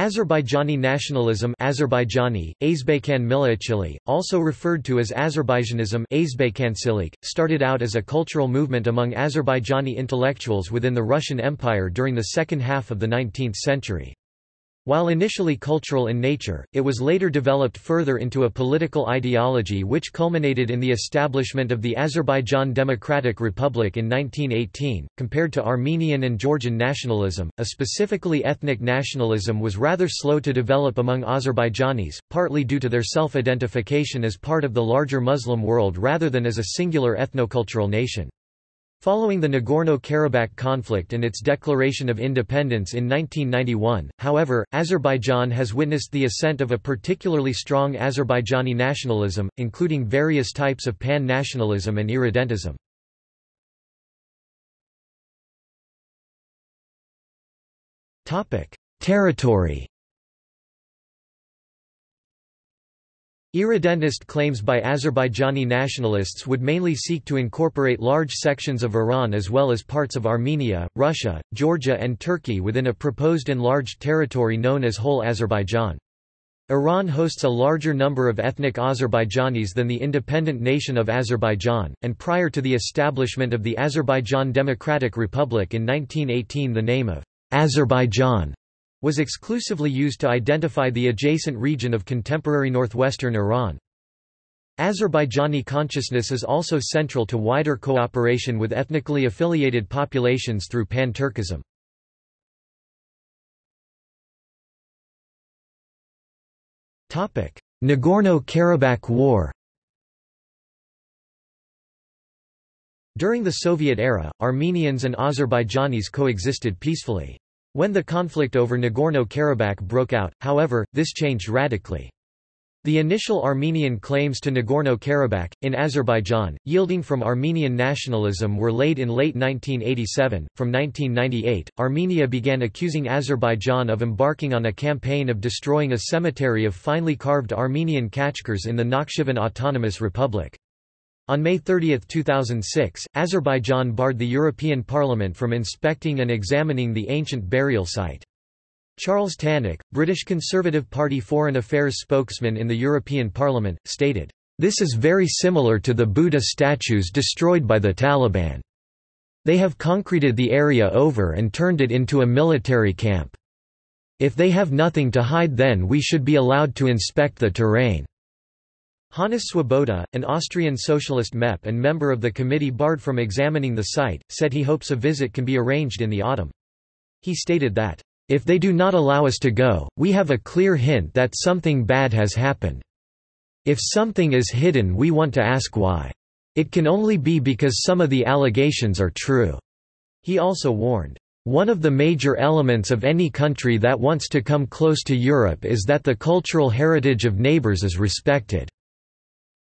Azerbaijani nationalism, Azerbaijani, Azbaykan milliyetçiliği, also referred to as Azerbaijanism, Azbaykançılıq, started out as a cultural movement among Azerbaijani intellectuals within the Russian Empire during the second half of the 19th century. While initially cultural in nature, it was later developed further into a political ideology which culminated in the establishment of the Azerbaijan Democratic Republic in 1918. Compared to Armenian and Georgian nationalism, a specifically ethnic nationalism was rather slow to develop among Azerbaijanis, partly due to their self-identification as part of the larger Muslim world rather than as a singular ethnocultural nation. Following the Nagorno-Karabakh conflict and its declaration of independence in 1991, however, Azerbaijan has witnessed the ascent of a particularly strong Azerbaijani nationalism, including various types of pan-nationalism and irredentism. Territory. Irredentist claims by Azerbaijani nationalists would mainly seek to incorporate large sections of Iran as well as parts of Armenia, Russia, Georgia and Turkey within a proposed enlarged territory known as Whole Azerbaijan. Iran hosts a larger number of ethnic Azerbaijanis than the independent nation of Azerbaijan, and prior to the establishment of the Azerbaijan Democratic Republic in 1918 the name of Azerbaijan was exclusively used to identify the adjacent region of contemporary northwestern Iran. Azerbaijani consciousness is also central to wider cooperation with ethnically affiliated populations through Pan-Turkism. Nagorno-Karabakh War. During the Soviet era, Armenians and Azerbaijanis coexisted peacefully. When the conflict over Nagorno-Karabakh broke out, however, this changed radically. The initial Armenian claims to Nagorno-Karabakh, in Azerbaijan, yielding from Armenian nationalism were laid in late 1987. From 1998, Armenia began accusing Azerbaijan of embarking on a campaign of destroying a cemetery of finely carved Armenian kachkars in the Nakhchivan Autonomous Republic. On May 30, 2006, Azerbaijan barred the European Parliament from inspecting and examining the ancient burial site. Charles Tannock, British Conservative Party Foreign Affairs spokesman in the European Parliament, stated, "This is very similar to the Buddha statues destroyed by the Taliban. They have concreted the area over and turned it into a military camp. If they have nothing to hide, then we should be allowed to inspect the terrain." Hannes Swoboda, an Austrian socialist MEP and member of the committee barred from examining the site, said he hopes a visit can be arranged in the autumn. He stated that, "If they do not allow us to go, we have a clear hint that something bad has happened. If something is hidden, we want to ask why. It can only be because some of the allegations are true." He also warned, "One of the major elements of any country that wants to come close to Europe is that the cultural heritage of neighbors is respected."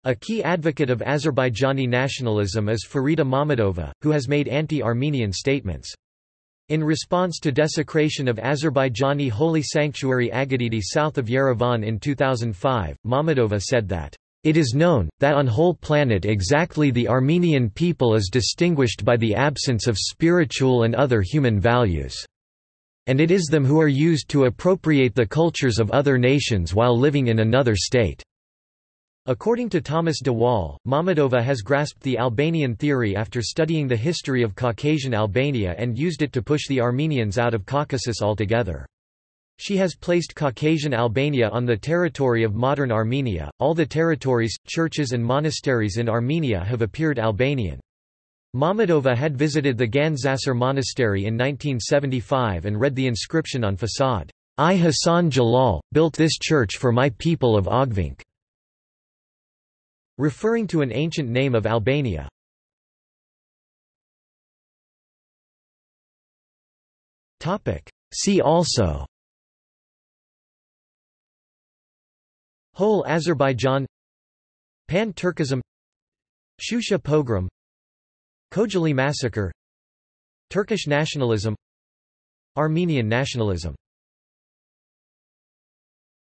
A key advocate of Azerbaijani nationalism is Farida Mamadova, who has made anti-Armenian statements. In response to desecration of Azerbaijani holy sanctuary Agedidi south of Yerevan in 2005, Mamadova said that, "It is known, that on whole planet exactly the Armenian people is distinguished by the absence of spiritual and other human values. And it is them who are used to appropriate the cultures of other nations while living in another state." According to Thomas De Waal, Mamadova has grasped the Albanian theory after studying the history of Caucasian Albania and used it to push the Armenians out of Caucasus altogether. She has placed Caucasian Albania on the territory of modern Armenia. All the territories, churches and monasteries in Armenia have appeared Albanian. Mamadova had visited the Ganzasar Monastery in 1975 and read the inscription on facade, "I Hassan Jalal, built this church for my people of Ogvink," referring to an ancient name of Albania. See also: Whole Azerbaijan, Pan-Turkism, Shusha pogrom, Khojaly massacre, Turkish nationalism, Armenian nationalism.